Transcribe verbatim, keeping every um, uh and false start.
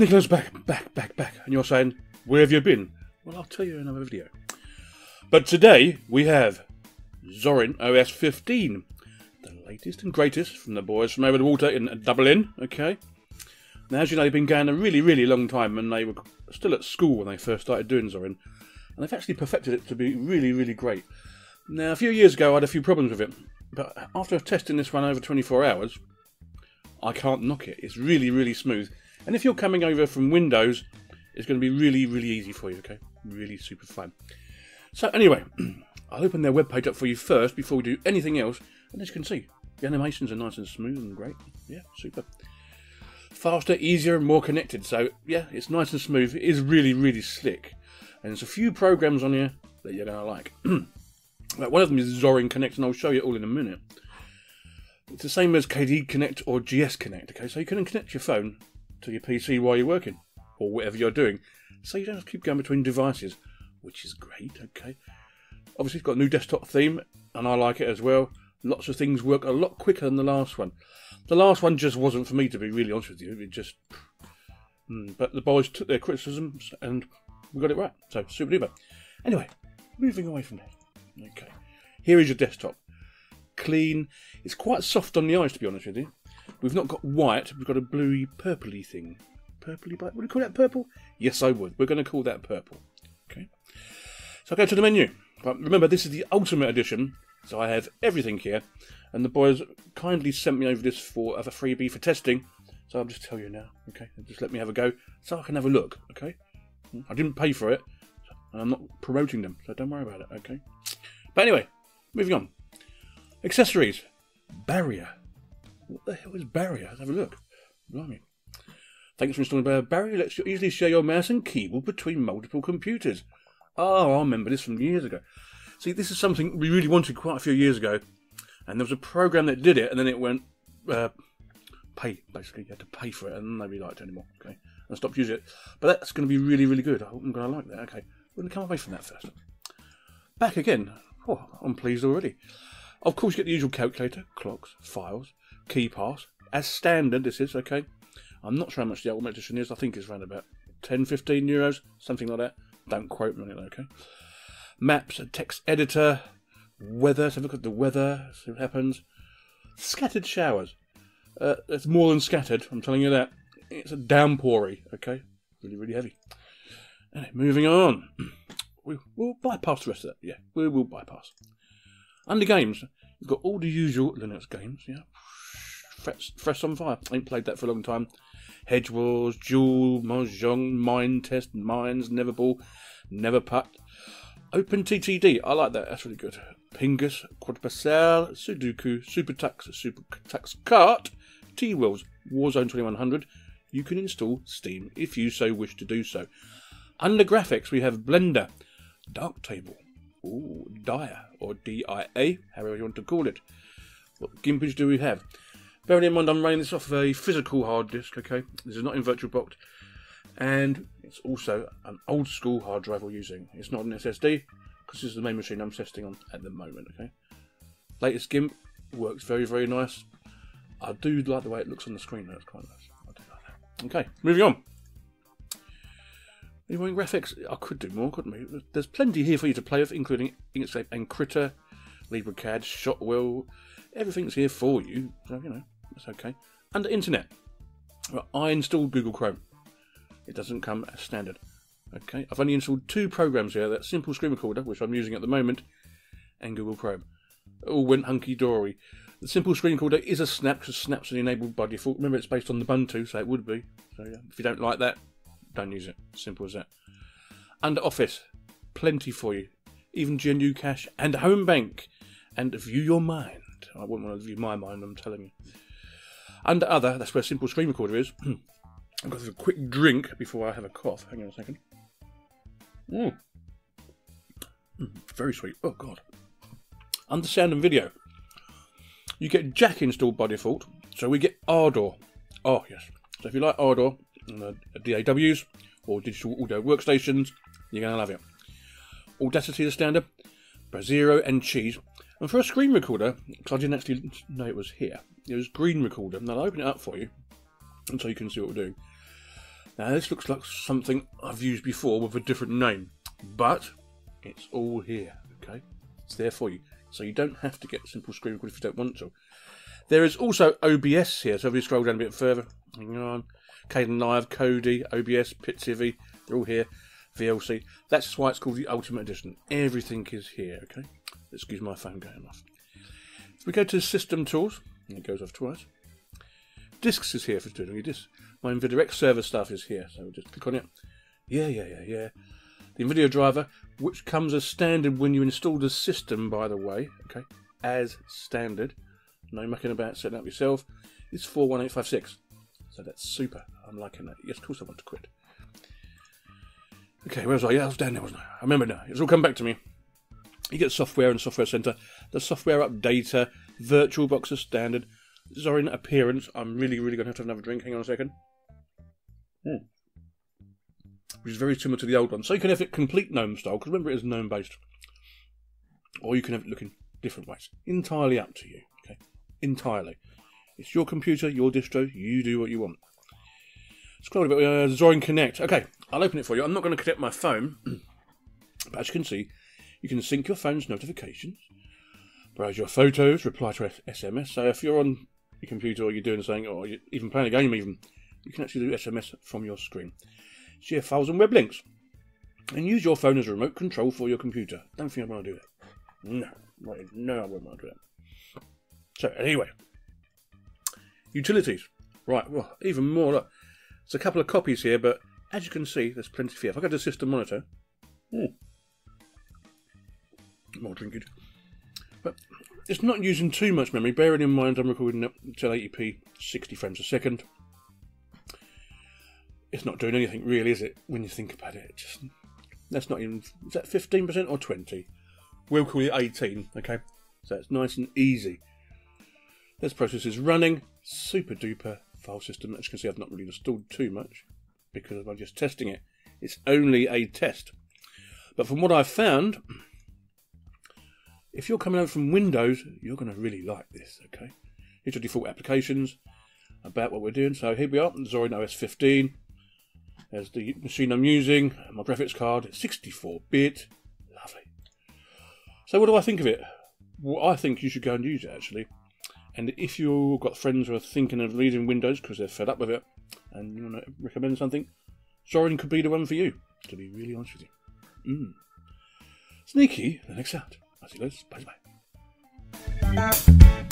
Nicholas, back, back, back, back. And you're saying, where have you been? Well, I'll tell you in another video. But today we have Zorin O S fifteen, the latest and greatest from the boys from over the water in Dublin. Okay. Now, as you know, they've been going a really, really long time, and they were still at school when they first started doing Zorin. And they've actually perfected it to be really, really great. Now, a few years ago, I had a few problems with it. But after testing this one over twenty-four hours, I can't knock it. It's really, really smooth. And if you're coming over from Windows, it's going to be really, really easy for you, okay? Really super fun. So anyway, I'll open their webpage up for you first before we do anything else. And as you can see, the animations are nice and smooth and great. Yeah, super. Faster, easier, and more connected. So yeah, it's nice and smooth. It is really, really slick. And there's a few programs on here that you're going to like. Like one of them is Zorin Connect, and I'll show you all in a minute. It's the same as K D E Connect or G S Connect, okay? So you can connect your phone to your P C while you're working, or whatever you're doing. So you don't have to keep going between devices, which is great, okay? Obviously, it's got a new desktop theme, and I like it as well. Lots of things work a lot quicker than the last one. The last one just wasn't for me, to be really honest with you. It just... But the boys took their criticisms, and we got it right. So, super duper. Anyway, moving away from there. Okay. Here is your desktop. Clean. It's quite soft on the eyes, to be honest with you. We've not got white. We've got a bluey, purpley thing. Purpley, but would you call that purple? Yes, I would. We're going to call that purple. Okay. So I go to the menu. But remember, this is the Ultimate Edition, so I have everything here. And the boys kindly sent me over this for as a freebie for testing. So I'll just tell you now. Okay. Just let me have a go, so I can have a look. Okay. I didn't pay for it, and I'm not promoting them, so don't worry about it. Okay. But anyway, moving on. Accessories. Barrier. What the hell is Barrier? Let's have a look. Blimey. Thanks for installing Barrier. Lets you easily share your mouse and keyboard between multiple computers. Oh, I remember this from years ago. See, this is something we really wanted quite a few years ago. And there was a program that did it, and then it went uh, pay, basically. You had to pay for it, and nobody liked it anymore. Okay, and stopped using it. But that's going to be really, really good. I hope I'm going to like that. Okay, we're going to come away from that first. Back again. Oh, I'm pleased already. Of course, you get the usual calculator, clocks, files, key pass, as standard this is, okay. I'm not sure how much the Ultimate Edition is. I think it's around about ten, fifteen euros, something like that. Don't quote me on it, okay. Maps, a text editor, weather, so look at the weather, see what happens. Scattered showers. Uh, it's more than scattered, I'm telling you that. It's a downpoury, okay. Really, really heavy. Anyway, moving on. We, we'll bypass the rest of that, yeah. We will bypass. Under games, you've got all the usual Linux games, yeah. Fresh, fresh on fire. I ain't played that for a long time. Hedge Wars, Duel, Mahjong, Mine Test, Mines, Neverball, Neverputt. OpenTTD, I like that, that's really good. Pingus, Quadpascal, Sudoku, Supertux, Supertux Kart, T-Wills, Warzone twenty-one hundred. You can install Steam if you so wish to do so. Under graphics, we have Blender, Darktable. Ooh, Dia, or D I A, however you want to call it. What GIMPage do we have? Bearing in mind I'm running this off a physical hard disk, okay? This is not in VirtualBox. And it's also an old school hard drive we're using. It's not an S S D, because this is the main machine I'm testing on at the moment, okay? Latest GIMP works very, very nice. I do like the way it looks on the screen, though. It's quite nice. I do like that. Okay, moving on. Anyway, graphics, I could do more, couldn't we? There's plenty here for you to play with, including Inkscape and Critter, LibreCAD, Shotwell. Everything's here for you, so, you know, that's okay. Under internet, well, I installed Google Chrome. It doesn't come as standard. Okay, I've only installed two programs here, that Simple Screen Recorder, which I'm using at the moment, and Google Chrome. It all went hunky-dory. The Simple Screen Recorder is a snap, because snaps are enabled by default. Remember, it's based on Ubuntu, so it would be. So, yeah, if you don't like that, don't use it. Simple as that. Under Office, plenty for you. Even G N U Cash and Home Bank. And View Your Mind. I wouldn't want to view my mind, I'm telling you. Under Other, that's where Simple Screen Recorder is. I've got a quick drink before I have a cough. Hang on a second. Mm. Mm, very sweet. Oh, God. Under Sound and Video, you get JACK installed by default. So we get Ardor. Oh, yes. So if you like Ardor, and the D A Ws or digital audio workstations, you're going to love it. Audacity is standard, Brasero and Cheese. And for a screen recorder, because I didn't actually know it was here, it was Green Recorder. And I'll open it up for you, and so you can see what we're doing. Now this looks like something I've used before with a different name, but it's all here, okay? It's there for you. So you don't have to get Simple Screen Recorder if you don't want to. There is also O B S here, so if you scroll down a bit further, hang on, K D E, Kodi, O B S, Pitivi, they're all here, V L C. That's why it's called the Ultimate Edition. Everything is here, okay? Excuse my phone going off. So we go to System Tools, and it goes off twice. Discs is here for doing your discs. My NVIDIA X Server stuff is here, so we'll just click on it. Yeah, yeah, yeah, yeah. The NVIDIA driver, which comes as standard when you install the system, by the way, okay, as standard. No mucking about setting up yourself. It's four one eight five six, so that's super. I'm liking that. Yes, of course I want to quit. Okay, where was I? Yeah, I was down there, wasn't I? I remember now. It's all come back to me. You get software and software center, the software updater, VirtualBox as standard, Zorin Appearance. I'm really, really going to have to have another drink. Hang on a second. Hmm. Which is very similar to the old one. So you can have it complete GNOME style, because remember it is GNOME based. Or you can have it looking different ways. Entirely up to you. Okay, entirely. It's your computer, your distro, you do what you want. Scroll a bit, uh, Zorin Connect. Okay, I'll open it for you. I'm not going to connect my phone, but as you can see, you can sync your phone's notifications, browse your photos, reply to S M S. So if you're on your computer or you're doing something, or you're even playing a game even, you can actually do S M S from your screen. Share files and web links. And use your phone as a remote control for your computer. Don't think I want to do that. No. No, I wouldn't want to do that. So, anyway. Utilities. Right, well, even more. Look, there's a couple of copies here, but as you can see, there's plenty here. If I go to System Monitor... Ooh, more drinkage. But it's not using too much memory. Bearing in mind I'm recording it until ten eighty p, sixty frames a second. It's not doing anything really, is it? When you think about it, it's just, that's not even, is that fifteen percent or twenty? We'll call it eighteen, okay? So it's nice and easy. This process is running, super duper file system. As you can see, I've not really installed too much because I'm just testing it. It's only a test. But from what I've found, if you're coming over from Windows, you're going to really like this, okay? Here's your default applications, about what we're doing. So here we are, Zorin O S fifteen. There's the machine I'm using, my graphics card, sixty-four bit, lovely. So what do I think of it? Well, I think you should go and use it, actually. And if you've got friends who are thinking of leaving Windows because they're fed up with it, and you want to recommend something, Zorin could be the one for you, to be really honest with you. Mm. Sneaky, the next out. I'll see you guys. Bye-bye.